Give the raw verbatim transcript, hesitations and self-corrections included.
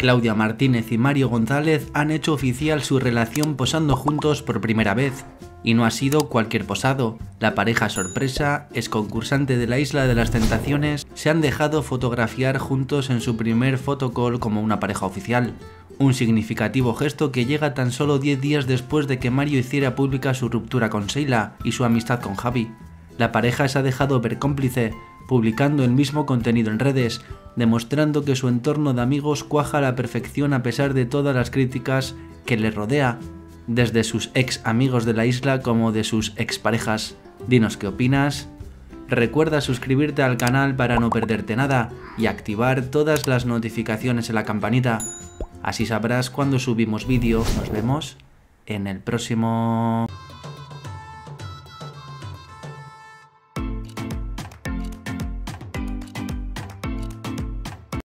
Claudia Martínez y Mario González han hecho oficial su relación posando juntos por primera vez. Y no ha sido cualquier posado. La pareja sorpresa, ex concursante de la Isla de las Tentaciones, se han dejado fotografiar juntos en su primer photocall como una pareja oficial. Un significativo gesto que llega tan solo diez días después de que Mario hiciera pública su ruptura con Sheila y su amistad con Javi. La pareja se ha dejado ver cómplice, publicando el mismo contenido en redes, demostrando que su entorno de amigos cuaja a la perfección a pesar de todas las críticas que le rodea, desde sus ex amigos de la isla como de sus ex parejas. Dinos qué opinas. Recuerda suscribirte al canal para no perderte nada y activar todas las notificaciones en la campanita. Así sabrás cuando subimos vídeo. Nos vemos en el próximo...